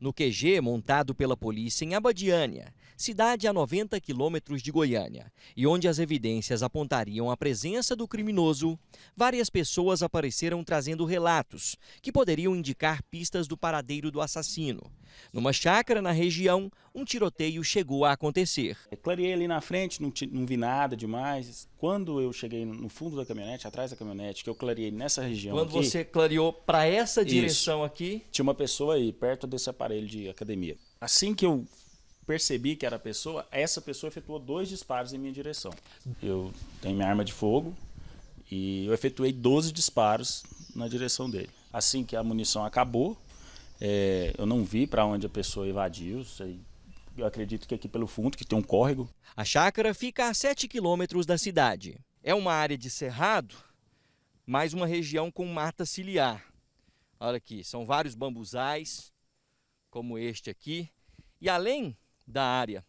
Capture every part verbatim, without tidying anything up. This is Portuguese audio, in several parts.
no Q G montado pela polícia em Abadiânia, cidade a noventa quilômetros de Goiânia, e onde as evidências apontariam a presença do criminoso, várias pessoas apareceram trazendo relatos que poderiam indicar pistas do paradeiro do assassino. Numa chácara na região, um tiroteio chegou a acontecer. Eu clareei ali na frente, não, não vi nada demais. Quando eu cheguei no fundo da caminhonete, atrás da caminhonete, que eu clareei nessa região Quando aqui, você clareou para essa direção isso, aqui? Tinha uma pessoa aí, perto desse aparelho de academia. Assim que eu percebi que era a pessoa, essa pessoa efetuou dois disparos em minha direção. Eu tenho minha arma de fogo e eu efetuei doze disparos na direção dele. Assim que a munição acabou, É, eu não vi para onde a pessoa evadiu, sei, eu acredito que aqui pelo fundo, que tem um córrego. A chácara fica a sete quilômetros da cidade. É uma área de cerrado, mas uma região com mata ciliar. Olha aqui, são vários bambuzais, como este aqui. E além da área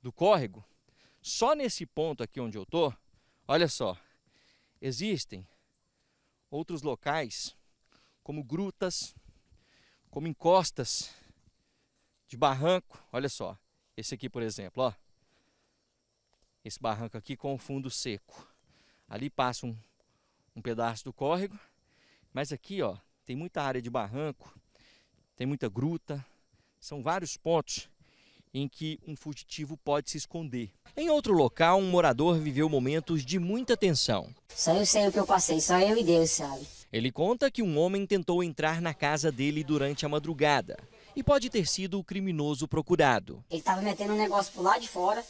do córrego, só nesse ponto aqui onde eu tô, olha só, existem outros locais como grutas, como encostas de barranco. Olha só, esse aqui, por exemplo, ó. Esse barranco aqui com o fundo seco. Ali passa um, um pedaço do córrego, mas aqui, ó, tem muita área de barranco, tem muita gruta. São vários pontos em que um fugitivo pode se esconder. Em outro local, um morador viveu momentos de muita tensão. Só eu sei o que eu passei, só eu e Deus, sabe? Ele conta que um homem tentou entrar na casa dele durante a madrugada e pode ter sido o criminoso procurado. Ele estava metendo um negócio por lá de fora,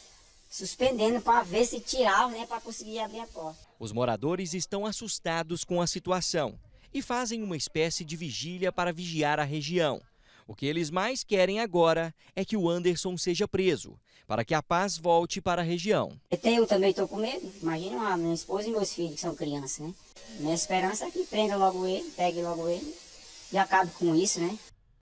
suspendendo para ver se tirava, né, para conseguir abrir a porta. Os moradores estão assustados com a situação e fazem uma espécie de vigília para vigiar a região. O que eles mais querem agora é que o Wanderson seja preso, para que a paz volte para a região. Eu também estou com medo. Imagina a minha esposa e meus filhos, que são crianças, né? Minha esperança é que prenda logo ele, pegue logo ele e acabe com isso, né?